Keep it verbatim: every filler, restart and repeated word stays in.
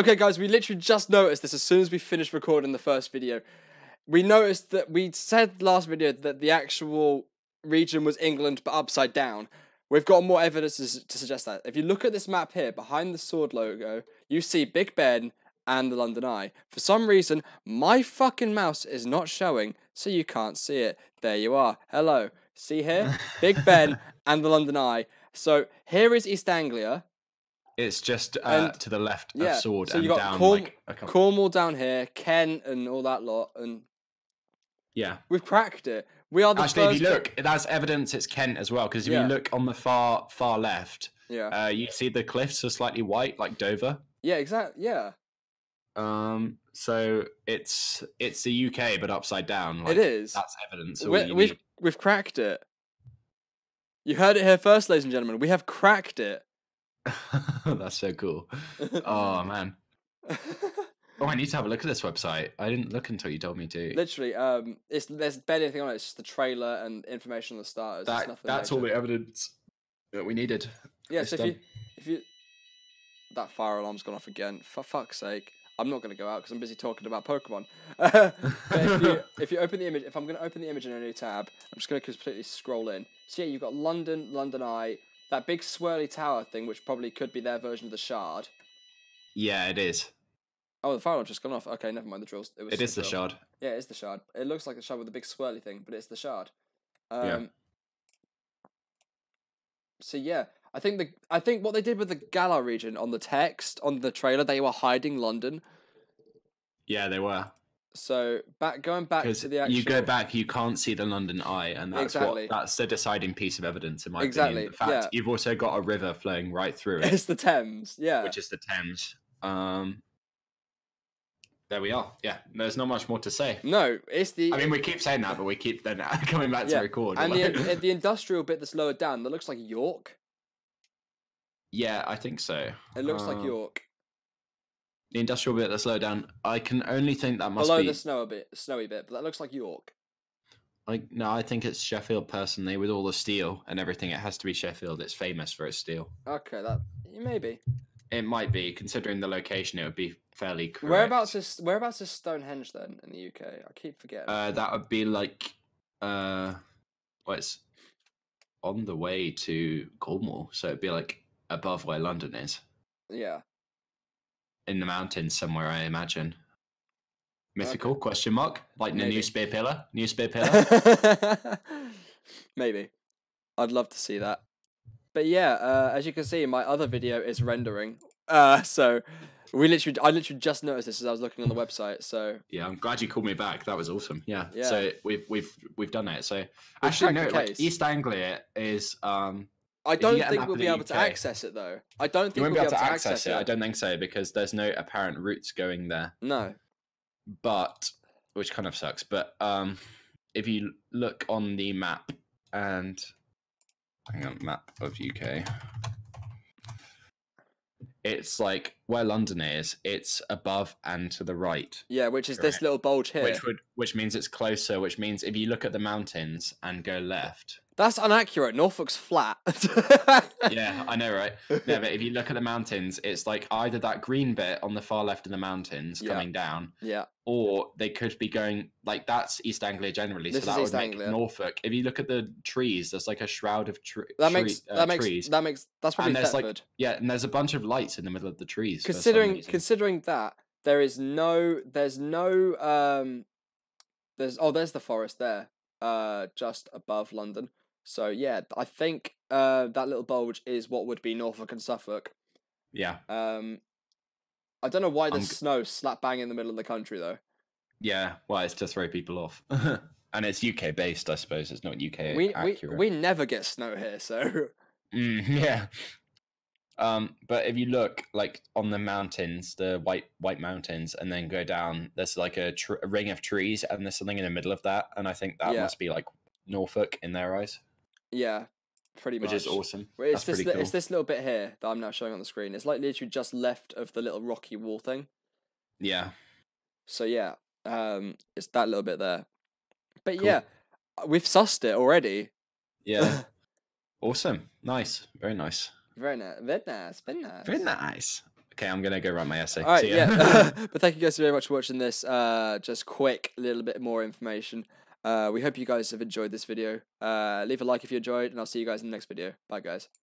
Okay, guys, we literally just noticed this as soon as we finished recording the first video. We noticed that we said last video that the actual region was England, but upside down. We've got more evidence to suggest that. If you look at this map here, behind the sword logo, you see Big Ben and the London Eye. For some reason, my fucking mouse is not showing, so you can't see it. There you are. Hello. See here? Big Ben and the London Eye. So here is East Anglia. It's just uh, and, to the left yeah, of Sword so and you got down. Corn like a couple. Cornwall down here, Kent and all that lot. And yeah, we've cracked it. We are the Actually, first if you look, that's evidence it's Kent as well. Because if yeah. you look on the far far left, yeah, uh, you see the cliffs are slightly white, like Dover. Yeah, exactly. Yeah. Um. So it's it's the U K, but upside down. Like, it is. That's evidence. We, we've we've cracked it. You heard it here first, ladies and gentlemen. We have cracked it. That's so cool. Oh man. Oh, I need to have a look at this website. I didn't look until you told me to. Literally, um, it's there's barely anything on it. It's just the trailer and information on the starters. That, nothing that's all the evidence that we needed. Yeah. So if you, if you, that fire alarm's gone off again. For fuck's sake, I'm not gonna go out because I'm busy talking about Pokemon. But if you if you open the image, if I'm gonna open the image in a new tab, I'm just gonna completely scroll in. So yeah, you've got London, London Eye. That big swirly tower thing, which probably could be their version of the Shard. Yeah, it is. Oh, the fire alarm's just gone off. Okay, never mind the drills. It, was it is the Shard. Yeah, it is the Shard. It looks like the Shard with the big swirly thing, but it's the Shard. Um, yeah. So yeah, I think the I think what they did with the Galar region on the text on the trailer, they were hiding London. Yeah, they were. So back going back to the actual... you go back, you can't see the London Eye, and that's exactly. what that's the deciding piece of evidence in my exactly. opinion. In fact, yeah. you've also got a river flowing right through it. It's the Thames, yeah. Which is the Thames. Um, there we are. Yeah, there's not much more to say. No, it's the. I mean, we keep saying that, but we keep then coming back yeah. to record. And like... the the industrial bit that's lower down that looks like York. Yeah, I think so. It looks uh... like York. The industrial bit that's low down. I can only think that must Below be... Below the snow bit, snowy bit, but that looks like York. Like No, I think it's Sheffield, personally, with all the steel and everything. It has to be Sheffield. It's famous for its steel. Okay, that... Maybe. It might be. Considering the location, it would be fairly correct. Whereabouts is, whereabouts is Stonehenge, then, in the U K? I keep forgetting. Uh, that would be, like... Uh, well, it's on the way to Cornwall, so it'd be, like, above where London is. Yeah. In the mountains somewhere, I imagine. Mythical? Okay. Question mark? Like Maybe. the new Spear Pillar? New Spear Pillar? Maybe. I'd love to see that. But yeah, uh, as you can see, my other video is rendering. Uh, so we literally, I literally just noticed this as I was looking on the website. So yeah, I'm glad you called me back. That was awesome. Yeah. yeah. So we've we've we've done it. So we've actually, no, like East Anglia is. Um, I don't think we'll be able to access it, though. I don't think we'll be able to access it. I don't think so, because there's no apparent routes going there. No. But, which kind of sucks, but um, if you look on the map and... Hang on, map of U K. It's like where London is, it's above and to the right. Yeah, which is this little bulge here. Which, would, which means it's closer, which means if you look at the mountains and go left... That's inaccurate. Norfolk's flat. Yeah, I know, right? No, but if you look at the mountains, it's like either that green bit on the far left of the mountains yeah. coming down, yeah, or they could be going like that's East Anglia generally. This so that would East make Anglia. Norfolk. If you look at the trees, there's like a shroud of tre that tree, makes, uh, that makes, trees. That makes that makes that's probably Thetford. Like, yeah, and there's a bunch of lights in the middle of the trees. Considering considering that there is no there's no um there's oh there's the forest there uh just above London. So yeah, I think uh, that little bulge is what would be Norfolk and Suffolk. Yeah. Um, I don't know why there's snow slap bang in the middle of the country though. Yeah, well, it's to throw people off, and it's U K based, I suppose. It's not U K we, accurate. We we never get snow here, so. Mm, yeah. Um, but if you look like on the mountains, the white white mountains, and then go down, there's like a, tr a ring of trees, and there's something in the middle of that, and I think that yeah. must be like Norfolk in their eyes. Yeah, pretty much. Which is awesome. It's this, cool. it's this little bit here that I'm now showing on the screen. It's like literally just left of the little rocky wall thing. Yeah. So yeah, um, it's that little bit there. But cool. yeah, we've sussed it already. Yeah. Awesome. Nice. Very nice. Very nice. Very nice. Very nice. Very nice. Okay, I'm going to go write my essay. All right, yeah. But thank you guys very much for watching this. Uh, just quick, little bit more information. Uh, we hope you guys have enjoyed this video. Uh, leave a like if you enjoyed, and I'll see you guys in the next video. Bye, guys.